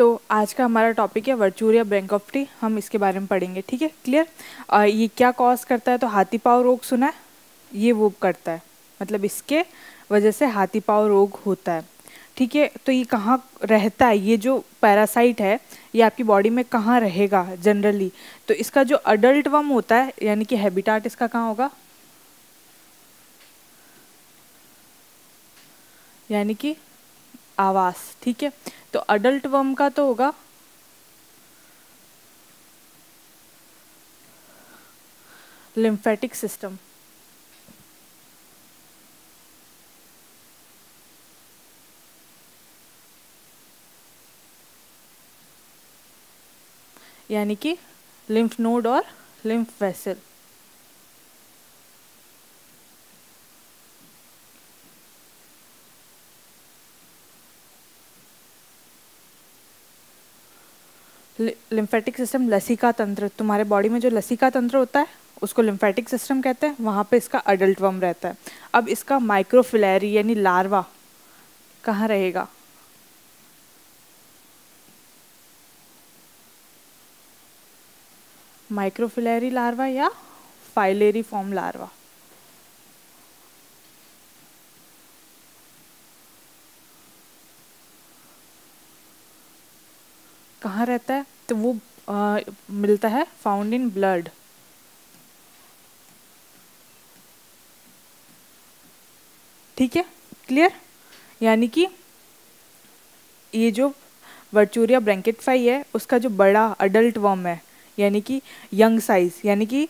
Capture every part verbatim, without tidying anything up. तो आज का हमारा टॉपिक है वर्चूरिया बैंक्रोफ्टी, हम इसके बारे में पढ़ेंगे। ठीक है, क्लियर। ये क्या कॉज करता है, तो हाथी पाँव रोग सुना है, ये वो करता है, मतलब इसके वजह से हाथी पाँव रोग होता है। ठीक है, तो ये कहाँ रहता है, ये जो पैरासाइट है ये आपकी बॉडी में कहाँ रहेगा जनरली, तो इसका जो अडल्ट वर्म होता है यानी कि हैबिटाट इसका कहाँ होगा, यानी कि आवास। ठीक है, तो अडल्ट वर्म का तो होगा लिम्फेटिक सिस्टम। यानी कि लिम्फ नोड और लिम्फ वेसल। लिम्फेटिक सिस्टम, लसिका तंत्र, तुम्हारे बॉडी में जो लसिका तंत्र होता है उसको लिम्फेटिक सिस्टम कहते हैं, वहाँ पे इसका अडल्ट वर्म रहता है। अब इसका माइक्रोफिलारी यानी लार्वा कहाँ रहेगा, माइक्रोफिलारी लार्वा या फाइलेरी फॉर्म लार्वा। कहाँ रहता है, तो वो आ, मिलता है, फाउंड इन ब्लड। ठीक है, क्लियर। यानी कि ये जो वर्चूरिया ब्रैंकेटफाई है उसका जो बड़ा अडल्ट वर्म है यानी कि यंग साइज, यानी कि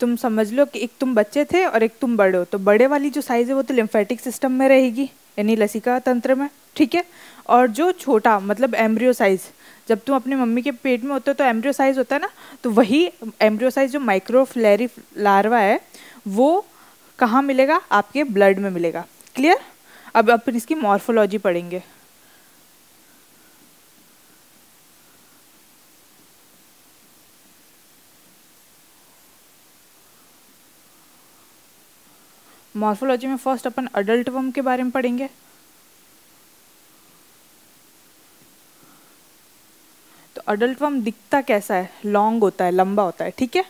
तुम समझ लो कि एक तुम बच्चे थे और एक तुम बड़े हो, तो बड़े वाली जो साइज़ है वो तो लिम्फेटिक सिस्टम में रहेगी यानी लसिका तंत्र में। ठीक है, और जो छोटा मतलब एम्ब्रियो साइज़, जब तुम अपनी मम्मी के पेट में होते हो तो एम्ब्रियो साइज़ होता है ना, तो वही एम्ब्रियो साइज़ जो माइक्रोफिलारी लार्वा है वो कहाँ मिलेगा, आपके ब्लड में मिलेगा। क्लियर। अब आप इसकी मॉर्फोलॉजी पढ़ेंगे। मॉर्फोलॉजी में फर्स्ट अपन अडल्ट वर्म के बारे में पढ़ेंगे। तो अडल्ट वर्म दिखता कैसा है, लॉन्ग होता है, लंबा होता है। ठीक है,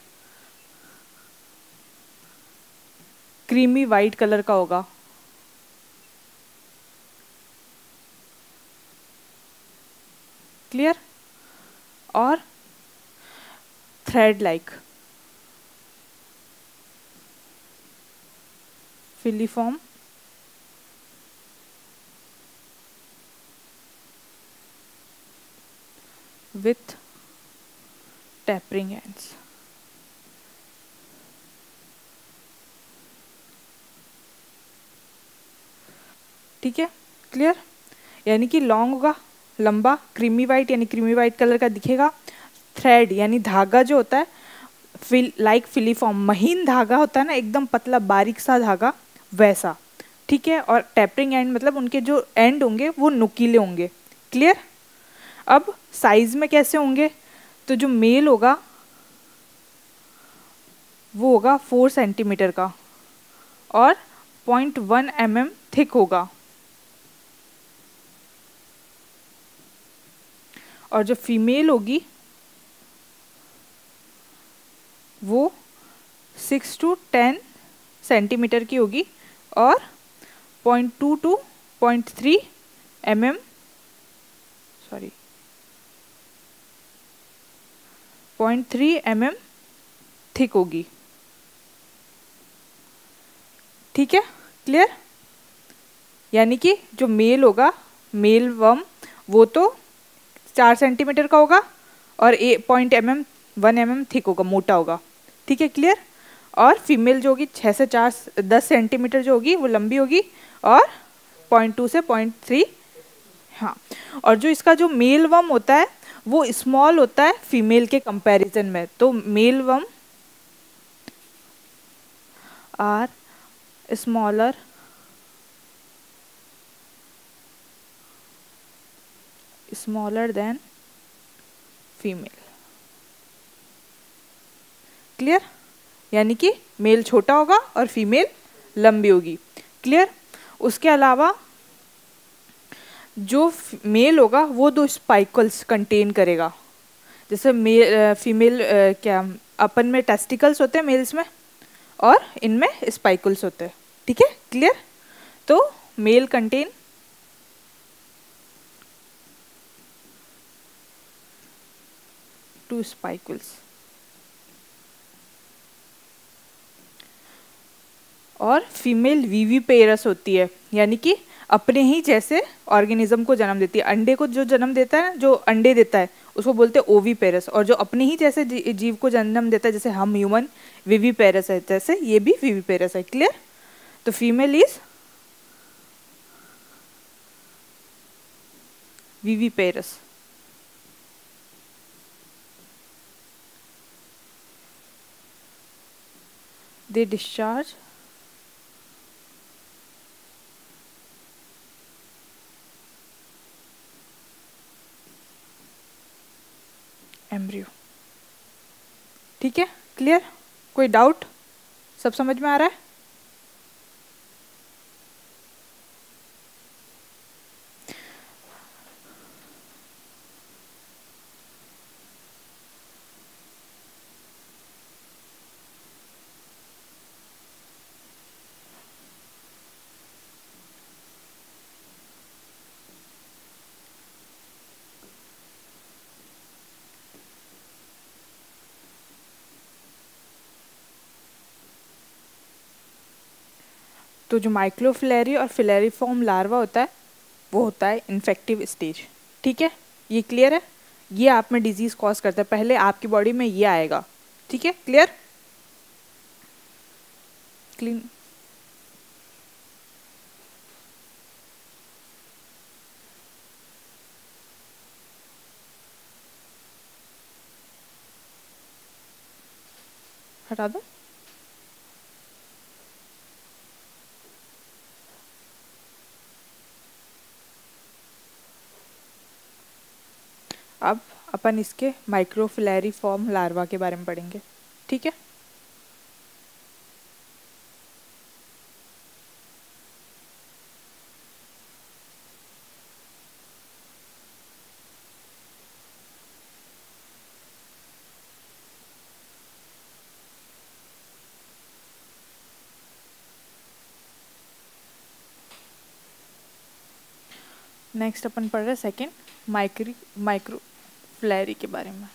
क्रीमी वाइट कलर का होगा। क्लियर, और thread like filiform with tapering ends. ठीक है, क्लियर। यानी कि लॉन्ग होगा, लंबा, क्रीमी वाइट यानी क्रीमी वाइट कलर का दिखेगा, थ्रेड यानी धागा जो होता है, फिल लाइक फिलीफॉर्म महीन धागा होता है ना, एकदम पतला बारीक सा धागा वैसा। ठीक है, और टैपरिंग एंड मतलब उनके जो एंड होंगे वो नुकीले होंगे। क्लियर। अब साइज में कैसे होंगे, तो जो मेल होगा वो होगा फोर सेंटीमीटर का और point one M M thick होगा, और जो फीमेल होगी वो सिक्स टू टेन सेंटीमीटर की होगी और point two to point three M M sorry point three M M thick होगी। ठीक है, क्लियर। यानी कि जो मेल होगा, मेल वर्म, वो तो चार सेंटीमीटर का होगा और a point m m one M M thick होगा, मोटा होगा। ठीक है, क्लियर। और फीमेल जो होगी छः से चार दस सेंटीमीटर जो होगी वो लंबी होगी और पॉइंट टू से पॉइंट थ्री हाँ और जो इसका जो मेल वर्म होता है वो स्मॉल होता है फीमेल के कंपैरिजन में। तो male worm are smaller smaller than female. Clear. यानी कि मेल छोटा होगा और फीमेल लंबी होगी। क्लियर। उसके अलावा जो मेल होगा वो दो स्पाइकल्स कंटेन करेगा। जैसे मेल फीमेल क्या अपन में टेस्टिकल्स होते हैं मेल्स में, और इनमें स्पाइकल्स होते हैं। ठीक है, क्लियर। तो मेल कंटेन टू स्पाइकल्स और फीमेल विविपेरस होती है, यानी कि अपने ही जैसे ऑर्गेनिज्म को जन्म देती है। अंडे को जो जन्म देता है, जो अंडे देता है उसको बोलते हैं ओविपेरस, और जो अपने ही जैसे जीव को जन्म देता है जैसे हम ह्यूमन विविपेरस है, जैसे ये भी विविपेरस है। क्लियर। तो female is viviparous. They discharge embryo. ठीक है, क्लियर। कोई डाउट? सब समझ में आ रहा है? तो जो माइक्रोफिलेरी और फिलेरिफॉर्म लार्वा होता है वो होता है इन्फेक्टिव स्टेज। ठीक है, ये क्लियर है। ये आप में डिजीज़ कॉज करता है, पहले आपकी बॉडी में ये आएगा। ठीक है, क्लियर। क्लीन हटा दो। अब अपन इसके माइक्रोफिलैरिफॉर्म लार्वा के बारे में पढ़ेंगे। ठीक है, नेक्स्ट अपन पढ़ रहे हैं सेकेंड माइक्री माइक्रो फिलैरी के बारे में।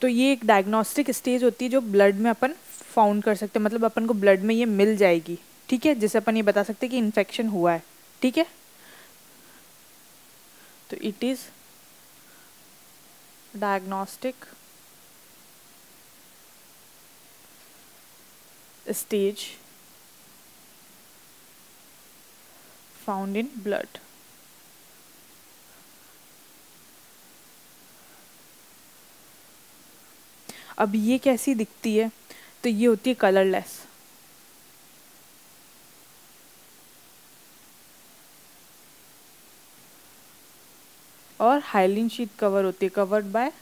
तो ये एक डायग्नोस्टिक स्टेज होती है जो ब्लड में अपन फाउंड कर सकते हैं, मतलब अपन को ब्लड में ये मिल जाएगी। ठीक है, जिससे अपन ये बता सकते हैं कि इन्फेक्शन हुआ है। ठीक है, तो it is diagnostic stage found in blood. अब ये कैसी दिखती है? तो ये होती है कलरलेस। और हाइलिन शीट कवर होती है, कवर्ड बाय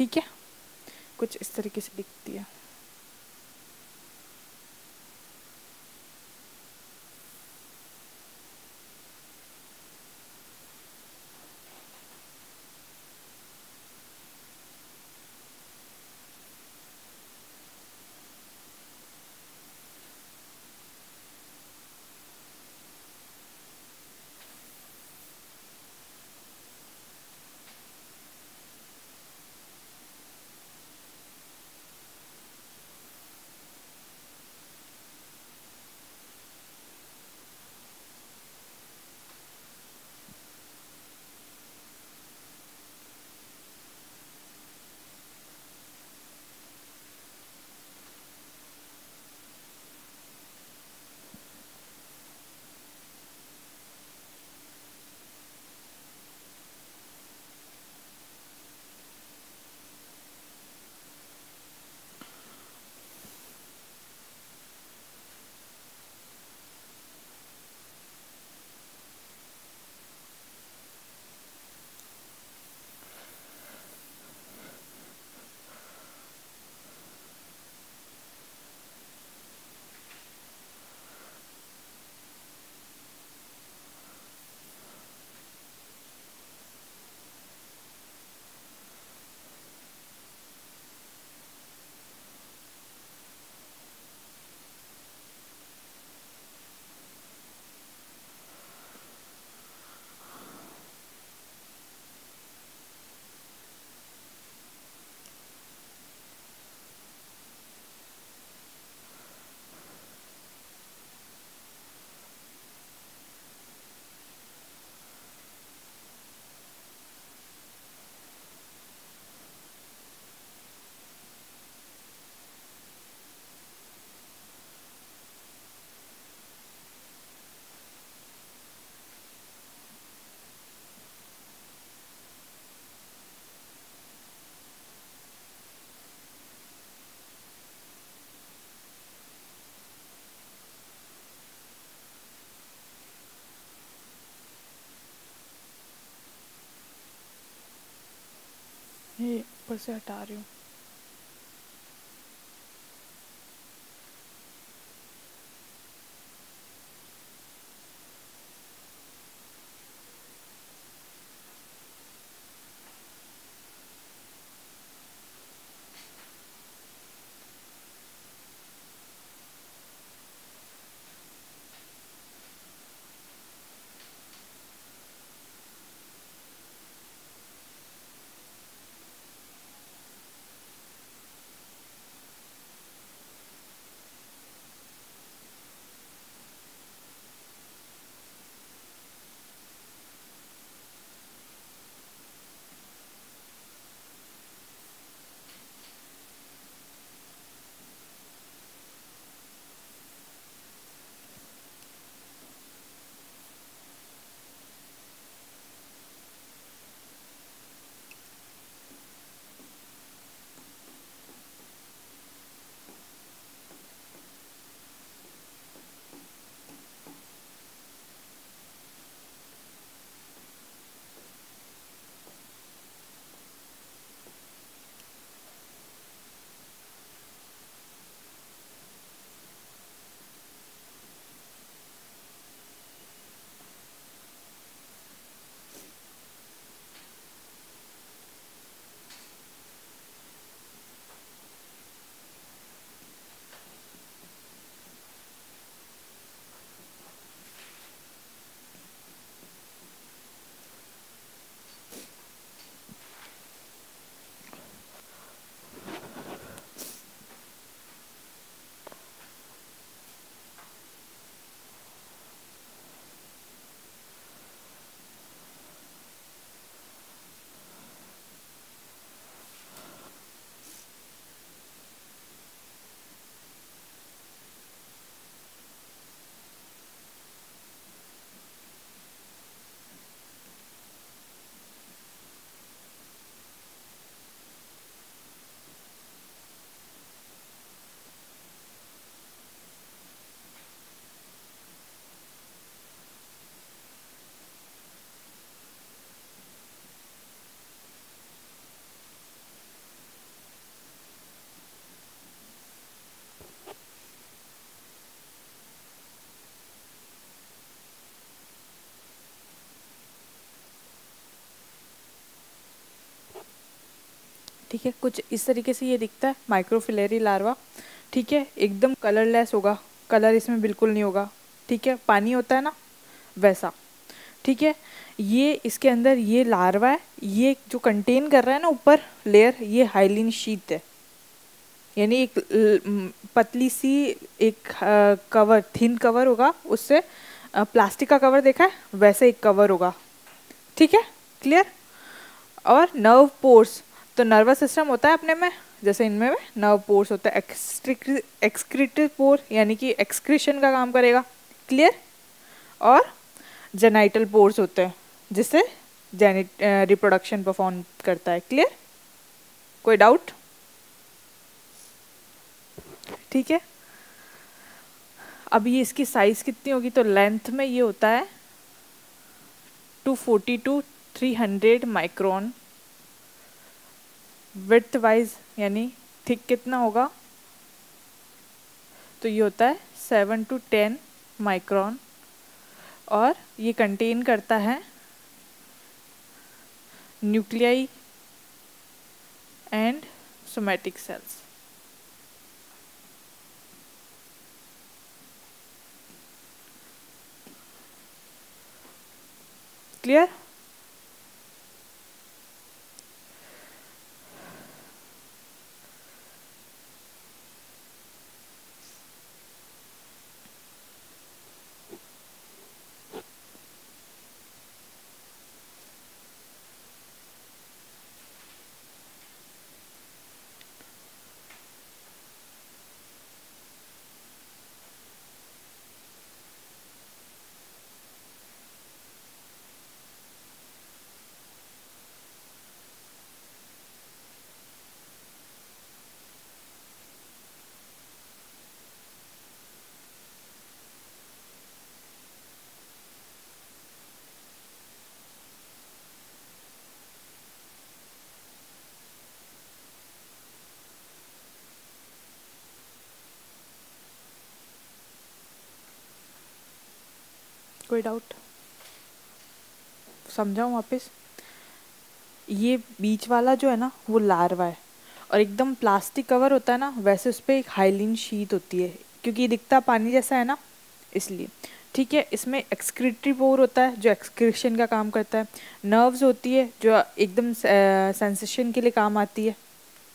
ठीक है, कुछ इस तरीके से दिखती है। ये ऊपर से हटा रही हूँ। ठीक है, कुछ इस तरीके से ये दिखता है माइक्रोफिलेरी लार्वा। ठीक है, एकदम कलरलेस होगा, कलर इसमें बिल्कुल नहीं होगा। ठीक है, पानी होता है ना वैसा। ठीक है, ये इसके अंदर ये लार्वा है, ये जो कंटेन कर रहा है ना ऊपर लेयर, ये हाइलिन शीट है, यानी एक पतली सी एक कवर, थिन कवर होगा, उससे प्लास्टिक का कवर देखा है वैसे एक कवर होगा। ठीक है, क्लियर। और नर्व पोर्स, तो नर्वस सिस्टम होता है अपने में, जैसे इनमें नर्व पोर्स होता है, एक्सक्रिट एक्सक्रिटिव पोर यानी कि एक्सक्रीशन का काम करेगा। क्लियर। और जेनाइटल पोर्स होते हैं जिससे जेनिट रिप्रोडक्शन परफॉर्म करता है। क्लियर, कोई डाउट? ठीक है, अब ये इसकी साइज कितनी होगी, तो लेंथ में ये होता है two forty two three hundred micron. Width wise यानी थिक कितना होगा, तो ये होता है सेवन टू टेन माइक्रोन। और ये कंटेन करता है nuclei and somatic cells. Clear. spread out. समझाऊँ वापस, ये बीच वाला जो है ना वो लार्वा है, और एकदम प्लास्टिक कवर होता है ना वैसे उस पर एक हाइलिन शीट होती है, क्योंकि ये दिखता पानी जैसा है ना इसलिए, ठीक है। इसमें एक्सक्रीटरी पोर होता है जो एक्सक्रीशन का काम करता है, नर्व्स होती है जो एकदम सेंसेशन के लिए काम आती है,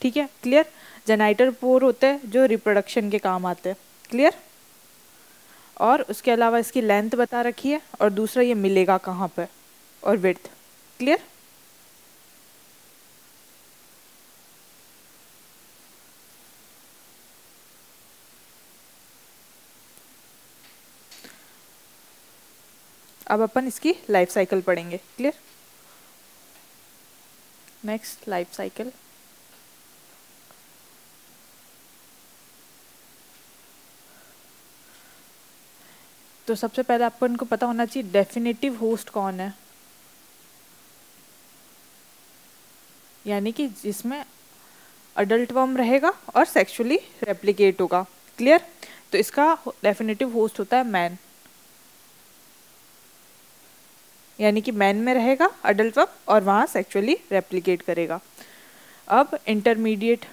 ठीक है, क्लियर। जेनाइटर पोर होते हैं जो रिप्रोडक्शन के काम आते हैं, क्लियर। और उसके अलावा इसकी लेंथ बता रखी है, और दूसरा ये मिलेगा कहाँ पर, और विड्थ, क्लियर। अब अपन इसकी लाइफ साइकिल पढ़ेंगे, क्लियर। नेक्स्ट लाइफ साइकिल, तो सबसे पहले अपन को पता होना चाहिए डेफिनेटिव होस्ट कौन है, यानी कि जिसमें अडल्ट वर्म रहेगा और सेक्सुअली रेप्लिकेट होगा, क्लियर। तो इसका डेफिनेटिव होस्ट होता है मैन, यानी कि मैन में रहेगा अडल्ट वर्म और वहाँ सेक्सुअली रेप्लिकेट करेगा। अब इंटरमीडिएट,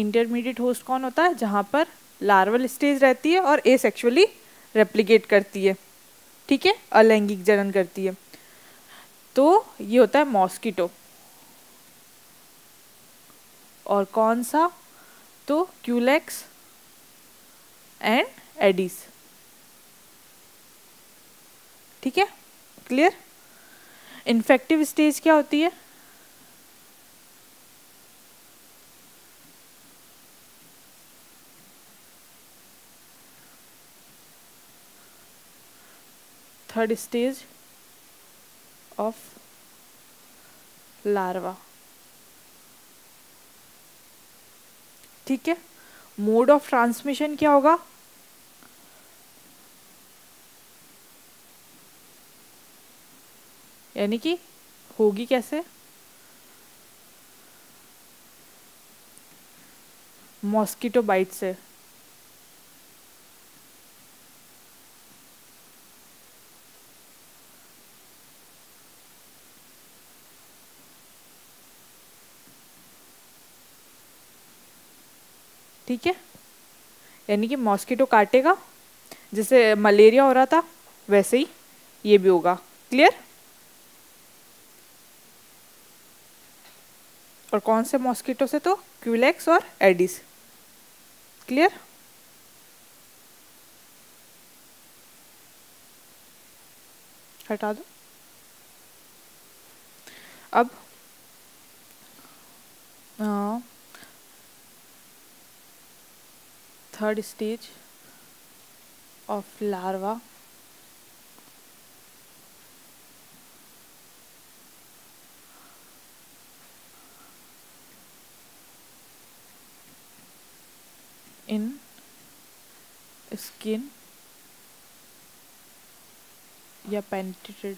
इंटरमीडिएट होस्ट कौन होता है, जहाँ पर लार्वल स्टेज रहती है और एसेक्सुअली रेप्लिकेट करती है, ठीक है, अलैंगिक जनन करती है, तो ये होता है मॉस्किटो। और कौन सा, तो क्यूलेक्स एंड एडिस, ठीक है, क्लियर। इन्फेक्टिव स्टेज क्या होती है, थर्ड स्टेज ऑफ लार्वा, ठीक है। मोड ऑफ ट्रांसमिशन क्या होगा, यानी कि होगी कैसे, मॉस्किटो बाइट से, ठीक है, यानी कि मॉस्किटो काटेगा, जैसे मलेरिया हो रहा था वैसे ही ये भी होगा, क्लियर। और कौन से मॉस्किटो से, तो क्यूलेक्स और एडिस, क्लियर। हटा दो। अब हाँ, third stage of larva, in skin या penetrated,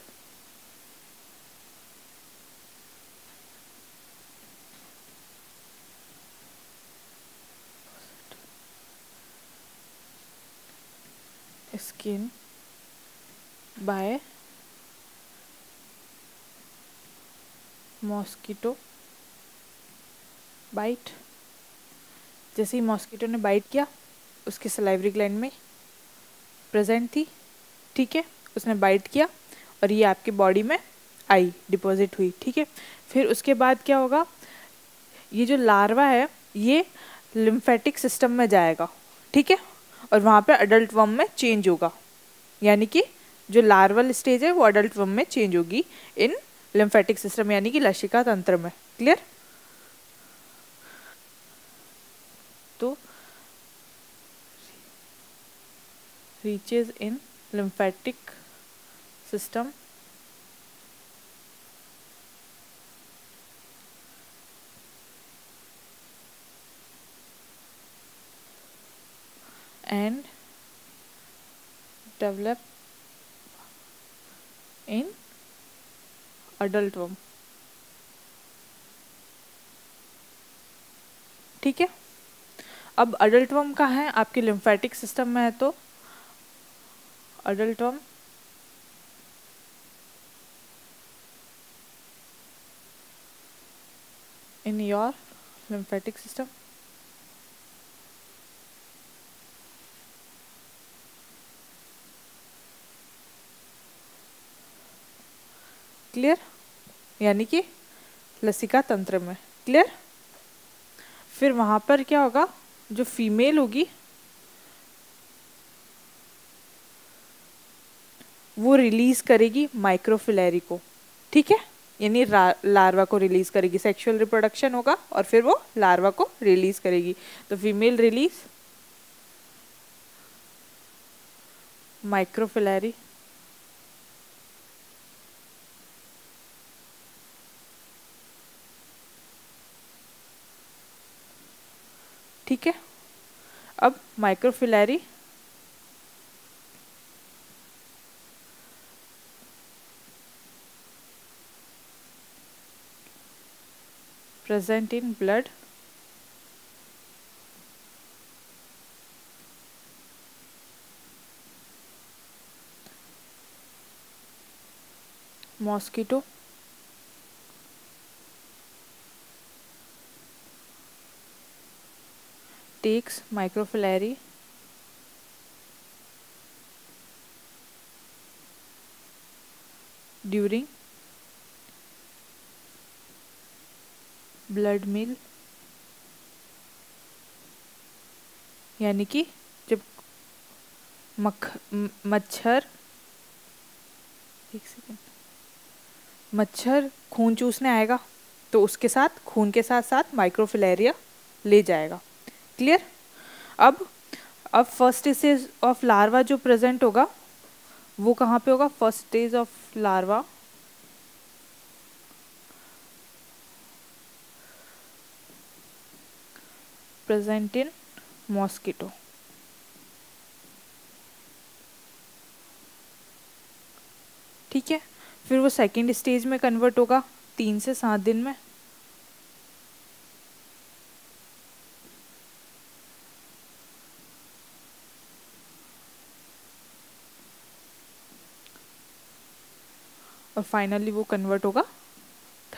skin by mosquito bite, जैसे ही मॉस्किटो ने बाइट किया उसके सलाइवरी ग्लैंड में प्रेजेंट थी, ठीक है, उसने बाइट किया और ये आपकी बॉडी में आई, डिपॉजिट हुई, ठीक है। फिर उसके बाद क्या होगा, ये जो लार्वा है ये लिम्फेटिक सिस्टम में जाएगा, ठीक है, और वहाँ पे अडल्ट वर्म में चेंज होगा, यानी कि जो लार्वल स्टेज है वो अडल्ट वर्म में चेंज होगी इन लिम्फेटिक सिस्टम, यानी कि लसिका तंत्र में, क्लियर। तो reaches in lymphatic system and develop in adult worm, ठीक है। अब अडल्ट वर्म कहाँ है? आपके लिम्फेटिक सिस्टम में है, तो adult worm in your lymphatic system. Clear, यानी कि लसिका तंत्र में। क्लियर, फिर वहां पर क्या होगा, जो फीमेल होगी वो रिलीज करेगी माइक्रोफिलैरी को, ठीक है, यानी लार्वा को रिलीज करेगी। सेक्सुअल रिप्रोडक्शन होगा और फिर वो लार्वा को रिलीज करेगी। तो फीमेल रिलीज माइक्रोफिलैरी, ठीक है। अब microfilariae present in blood, mosquito, takes microfilaria during blood meal, यानी कि जब मक्ख मच्छर एक सेकेंड मच्छर खून चूसने आएगा तो उसके साथ खून के साथ साथ माइक्रोफिलेरिया ले जाएगा। क्लियर, अब अब फर्स्ट स्टेज ऑफ लार्वा जो प्रेजेंट होगा वो कहाँ पे होगा? First stage of larva present in mosquito, ठीक है। फिर वो सेकेंड स्टेज में कन्वर्ट होगा तीन से सात दिन में, और फाइनली वो कन्वर्ट होगा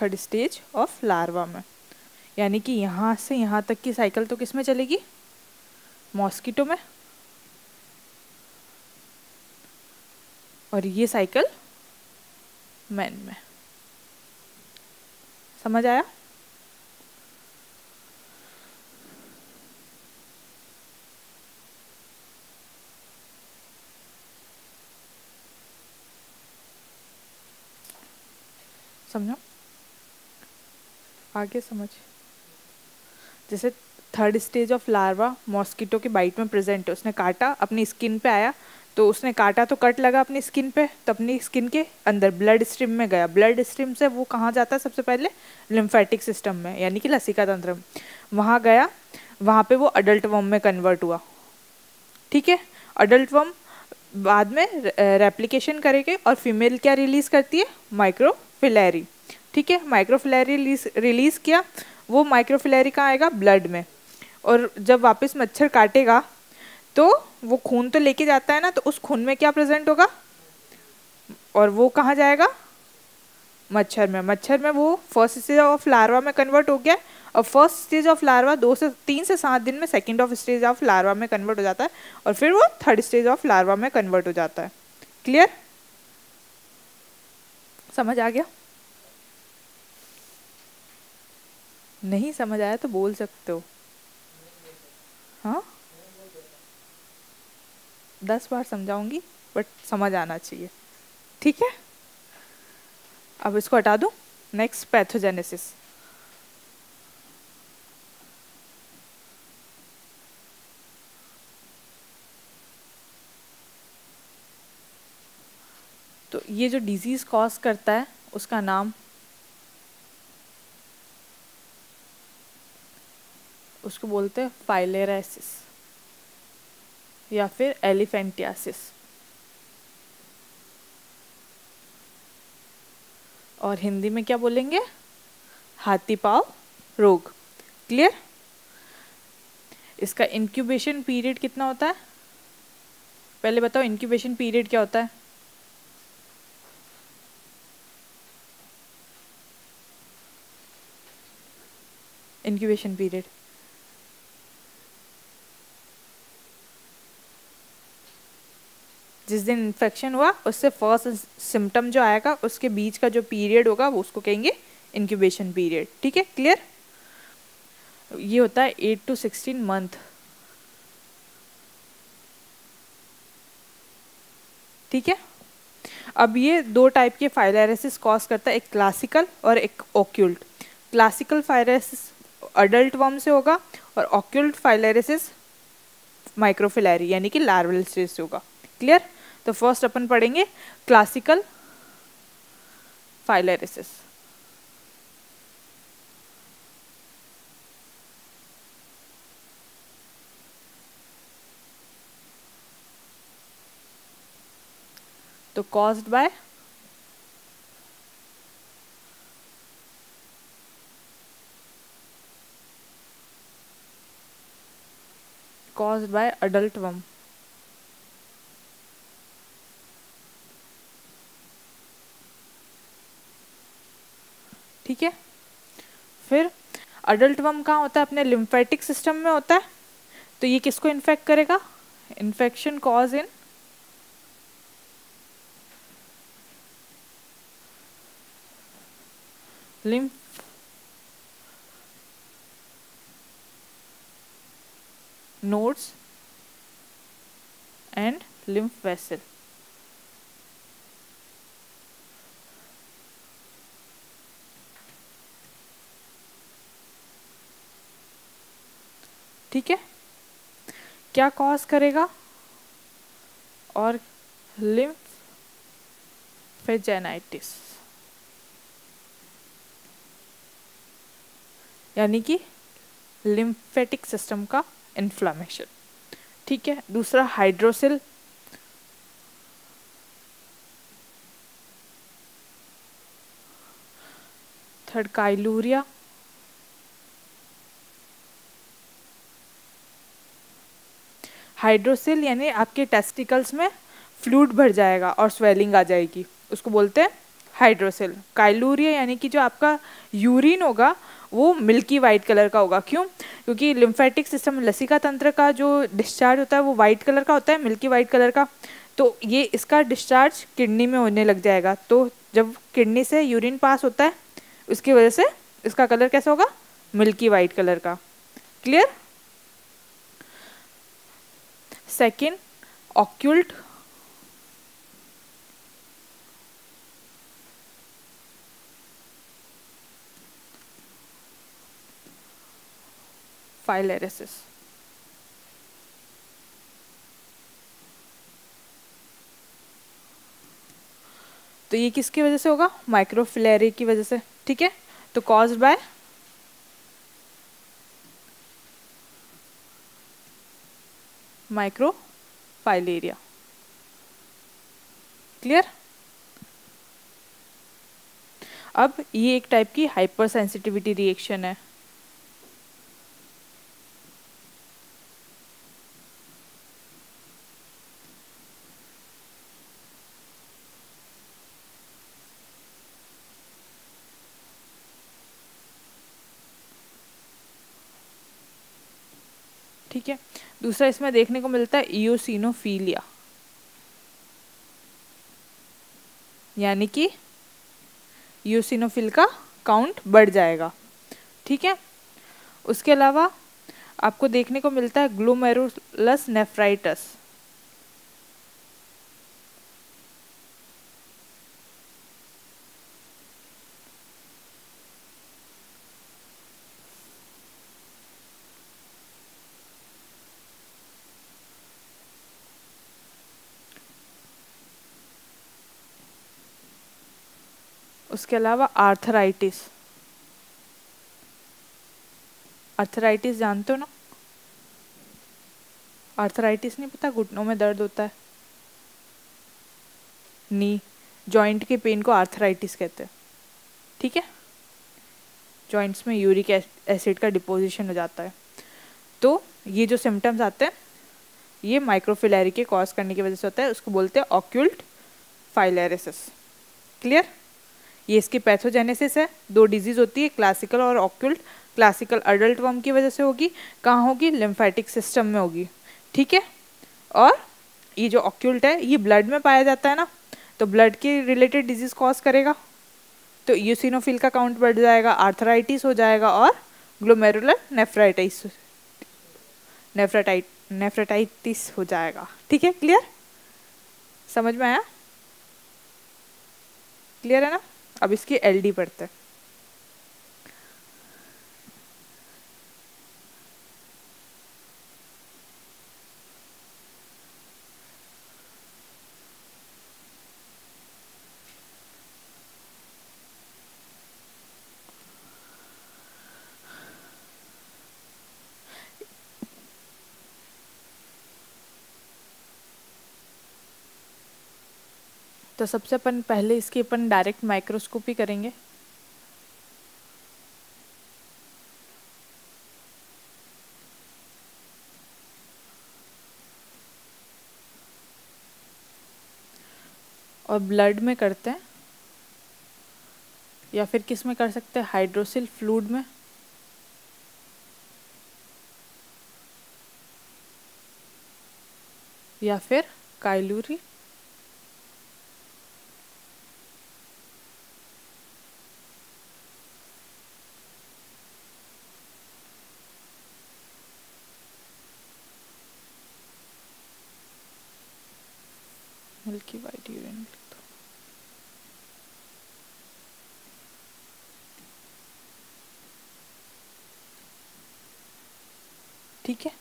थर्ड स्टेज ऑफ लार्वा में। यानी कि यहाँ से यहाँ तक की साइकिल तो किस में चलेगी? मॉस्किटो में, और ये साइकिल मैन में। समझ आया? समझो आगे समझ। जैसे third stage of larva mosquito के बाइट में प्रेजेंट है, उसने काटा, अपनी स्किन पे आया, तो उसने काटा तो कट लगा अपनी स्किन पे, तो अपनी स्किन के अंदर ब्लड स्ट्रीम में गया। ब्लड स्ट्रीम से वो कहाँ जाता है? सबसे पहले लिम्फेटिक सिस्टम में, यानी कि लसिका तंत्र में। वहाँ गया, वहाँ पे वो अडल्ट वर्म में कन्वर्ट हुआ, ठीक है। अडल्ट वर्म बाद में रेप्लिकेशन करेंगे और फीमेल क्या रिलीज़ करती है? माइक्रो फिलैरी, ठीक है। माइक्रोफिलैरी रिलीज़ किया, वो माइक्रोफिलैरी कहाँ आएगा? ब्लड में। और जब वापस मच्छर काटेगा तो वो खून तो लेके जाता है ना, तो उस खून में क्या प्रेजेंट होगा? और वो कहाँ जाएगा? मच्छर में। मच्छर में वो फर्स्ट स्टेज ऑफ लार्वा में कन्वर्ट हो गया, और फर्स्ट स्टेज ऑफ लार्वा दो से तीन से सात दिन में second of stage of larva में कन्वर्ट हो जाता है, और फिर वो थर्ड स्टेज ऑफ लार्वा में कन्वर्ट हो जाता है। क्लियर, समझ आ गया? नहीं समझ आया तो बोल सकते हो। हाँ, दस बार समझाऊंगी बट समझ आना चाहिए, ठीक है। अब इसको हटा दूं। Next, pathogenesis. तो ये जो डिजीज कॉज करता है उसका नाम, उसको बोलते हैं फाइलेराइसिस या फिर एलिफेंटियासिस, और हिंदी में क्या बोलेंगे? हाथी पाव रोग। क्लियर, इसका इंक्यूबेशन पीरियड कितना होता है? पहले बताओ इंक्यूबेशन पीरियड क्या होता है? इंक्यूबेशन पीरियड जिस दिन इन्फेक्शन हुआ उससे फर्स्ट सिम्टम जो आएगा उसके बीच का जो पीरियड होगा वो उसको कहेंगे इंक्यूबेशन पीरियड। ठीक है, क्लियर? ये होता है एट टू सिक्सटीन मंथ। ठीक है, अब ये दो टाइप के फाइलारियासिस कॉज करता है, एक क्लासिकल और एक occult. Classical filariasis adult worm से होगा और ऑक्यूल्ट फाइलारियासिस माइक्रोफिलारी यानी कि लार्वल स्टेज से होगा। क्लियर? तो फर्स्ट अपन पढ़ेंगे क्लासिकल फाइलारियासिस। तो caused by caused by adult worm. ठीक है, फिर अडल्ट वर्म कहाँ होता है? अपने लिम्फेटिक सिस्टम में होता है। तो ये किसको इन्फेक्ट करेगा? Infection cause in lymph nodes and lymph vessel. ठीक है, क्या कॉज करेगा? और लिम्फेजेनाइटिस यानी कि लिम्फेटिक सिस्टम का इन्फ्लामेशन। ठीक है, दूसरा हाइड्रोसिल थर्ड काइलूरिया हाइड्रोसिल यानी आपके टेस्टिकल्स में फ्लूइड भर जाएगा और स्वेलिंग आ जाएगी, उसको बोलते हैं हाइड्रोसिल। काइलूरिया यानी कि जो आपका यूरिन होगा वो मिल्की वाइट कलर का होगा। क्यों? क्योंकि लिम्फेटिक सिस्टम लसिका तंत्र का जो डिस्चार्ज होता है वो वाइट कलर का होता है, मिल्की वाइट कलर का। तो ये इसका डिस्चार्ज किडनी में होने लग जाएगा। तो जब किडनी से यूरिन पास होता है उसकी वजह से इसका कलर कैसा होगा? मिल्की वाइट कलर का। क्लियर? Second occult filariasis. तो ये किसकी वजह से होगा? माइक्रोफिलारी की वजह से। ठीक है, तो कॉज्ड बाय माइक्रोफिलारिया। क्लियर? अब ये एक टाइप की हाइपरसेंसिटिविटी रिएक्शन है। ठीक है, दूसरा इसमें देखने को मिलता है इओसिनोफिलिया यानी कि इओसिनोफिल का काउंट बढ़ जाएगा। ठीक है, उसके अलावा आपको देखने को मिलता है ग्लोमेरुलस नेफ्राइटिस। उसके अलावा आर्थराइटिस। आर्थराइटिस जानते हो ना? आर्थराइटिस नहीं पता? घुटनों में दर्द होता है, नी जॉइंट के पेन को आर्थराइटिस कहते हैं। ठीक है, जॉइंट्स में यूरिक एसिड का डिपोजिशन हो जाता है। तो ये जो सिम्टम्स आते हैं ये माइक्रोफिलारी के कॉज करने की वजह से होता है, उसको बोलते हैं ऑक्यूल्ट फाइलेरिसिस। क्लियर, ये इसकी पैथोजेनेसिस है। दो डिजीज़ होती है, क्लासिकल और ऑक्यूल्ट। क्लासिकल अडल्ट वर्म की वजह से होगी, कहाँ होगी, लिम्फेटिक सिस्टम में होगी, ठीक है। और ये जो ऑक्यूल्ट है ये ब्लड में पाया जाता है ना, तो ब्लड के रिलेटेड डिजीज़ कॉज करेगा, तो यूसिनोफिल का काउंट बढ़ जाएगा, आर्थराइटिस हो जाएगा और ग्लोमेरुलर नेफ्राइटिस नेफ्राटाइट नेफ्राटाइटिस हो जाएगा, ठीक है। क्लियर, समझ में आया, क्लियर है ना। अब इसकी एलडी पढ़ते हैं। तो सबसे अपन पहले इसकी अपन डायरेक्ट माइक्रोस्कोपी करेंगे। और ब्लड में करते हैं या फिर किस में कर सकते हैं, हाइड्रोसिल फ्लूइड में। या फिर काइलूरी मिल्की वाइट यूरिन। ठीक है,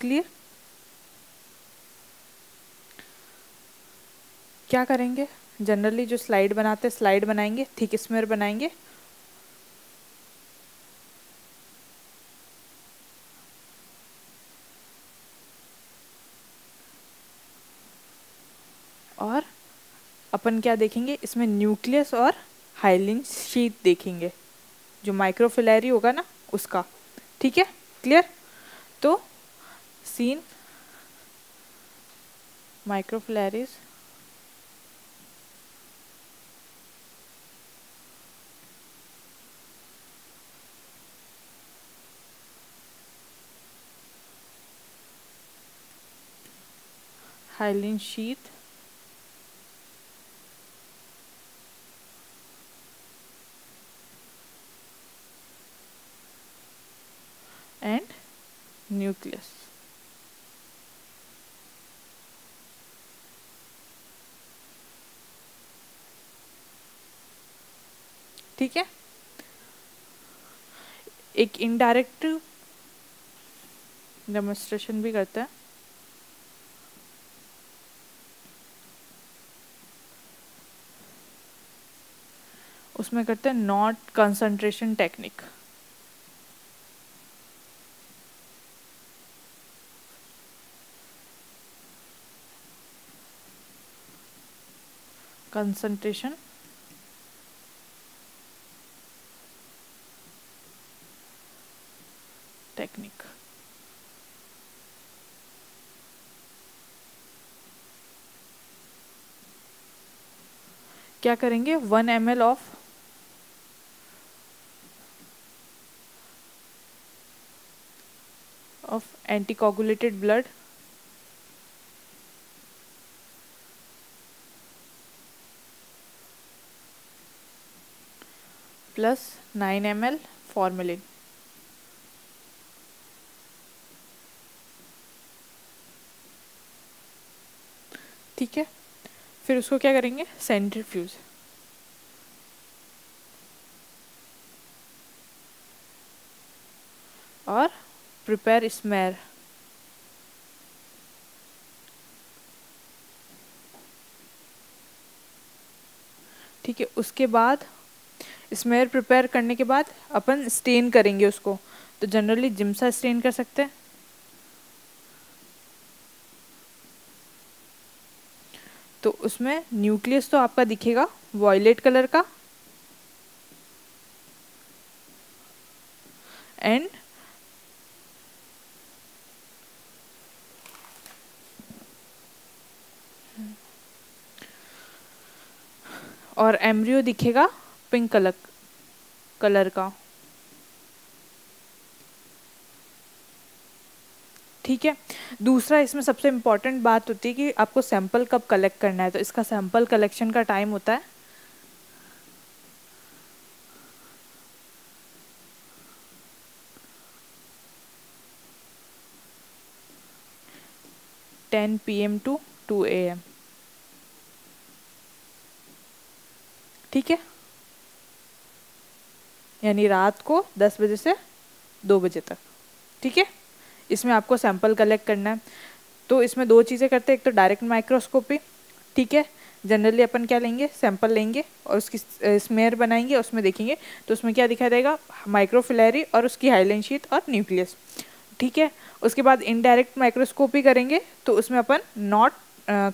क्लियर। क्या करेंगे, जनरली जो स्लाइड बनाते हैं स्लाइड बनाएंगे, थिक स्मीयर बनाएंगे। और अपन क्या देखेंगे, इसमें न्यूक्लियस और हाइलिन शीट देखेंगे, जो माइक्रोफिलारी होगा ना उसका, ठीक है। क्लियर, तो seen microfilariae hyaline sheath and nucleus. ठीक है, एक इनडायरेक्ट डेमोन्स्ट्रेशन भी करता है। उसमें करते हैं Knott concentration technique. Concentration technique, क्या करेंगे, one m l of of anticoagulated blood plus nine m l formalin. ठीक है, फिर उसको क्या करेंगे, सेंट्रीफ्यूज। और प्रिपेयर स्मीयर, ठीक है। उसके बाद स्मेयर प्रिपेयर करने के बाद अपन स्टेन करेंगे उसको, तो जनरली जिम्सा स्टेन कर सकते हैं, तो उसमें न्यूक्लियस तो आपका दिखेगा वॉयलेट कलर का एंड और एम्ब्रियो दिखेगा पिंक कलर कलर का। ठीक है, दूसरा इसमें सबसे इम्पॉर्टेंट बात होती है कि आपको सैंपल कब कलेक्ट करना है। तो इसका सैंपल कलेक्शन का टाइम होता है ten p m to two a m. ठीक है, यानी रात को दस बजे से दो बजे तक। ठीक है, इसमें आपको सैंपल कलेक्ट करना है। तो इसमें दो चीज़ें करते हैं, एक तो डायरेक्ट माइक्रोस्कोपी। ठीक है, जनरली अपन क्या लेंगे, सैंपल लेंगे और उसकी स्मेयर बनाएंगे, उसमें देखेंगे तो उसमें क्या दिखाई देगा, माइक्रोफिलारी और उसकी हाइलिन शीट और न्यूक्लियस। ठीक है, उसके बाद इनडायरेक्ट माइक्रोस्कोपी करेंगे तो उसमें अपन नॉट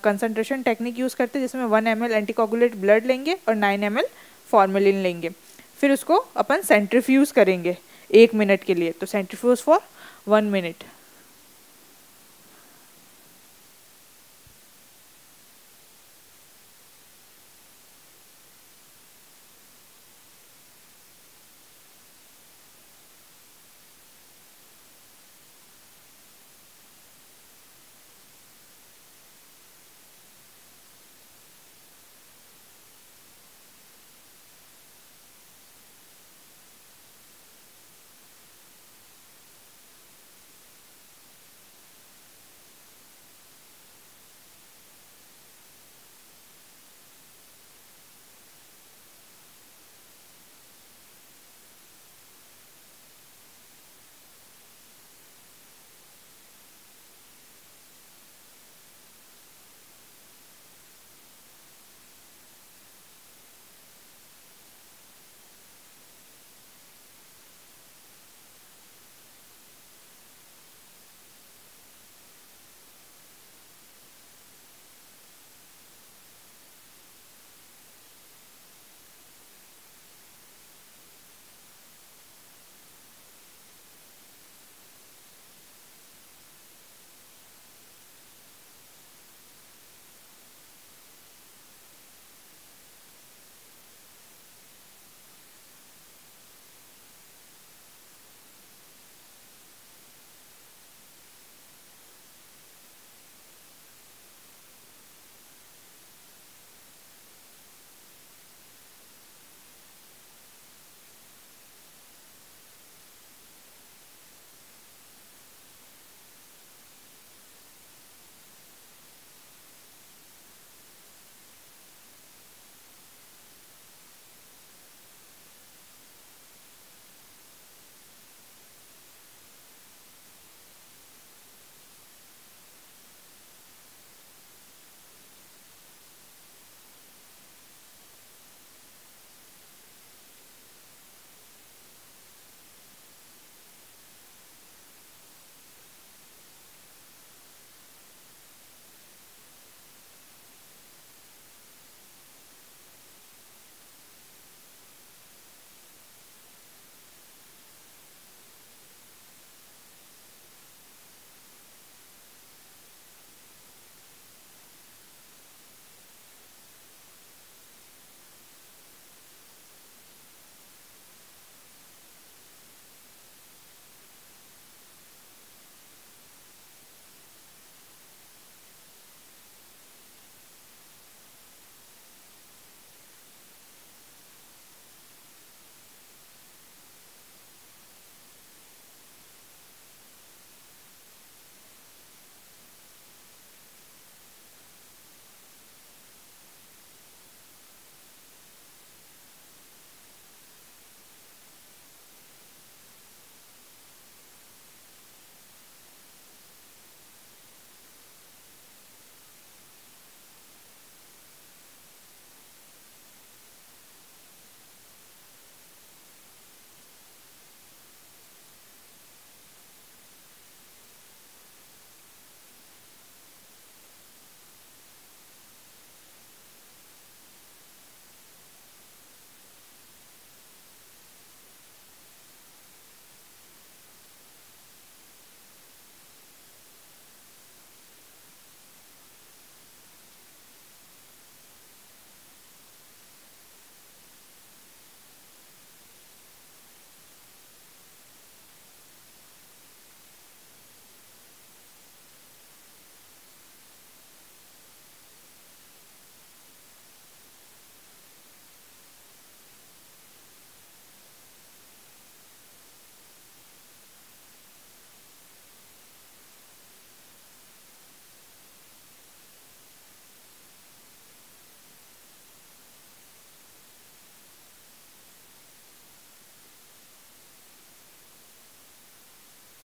कंसनट्रेशन टेक्निक यूज़ करते हैं, जिसमें one m l anticoagulate blood लेंगे और नाइन एम एल फॉर्मेलिन लेंगे। फिर उसको अपन सेंट्रीफ्यूज करेंगे एक मिनट के लिए, तो सेंट्रीफ्यूज फॉर वन मिनट।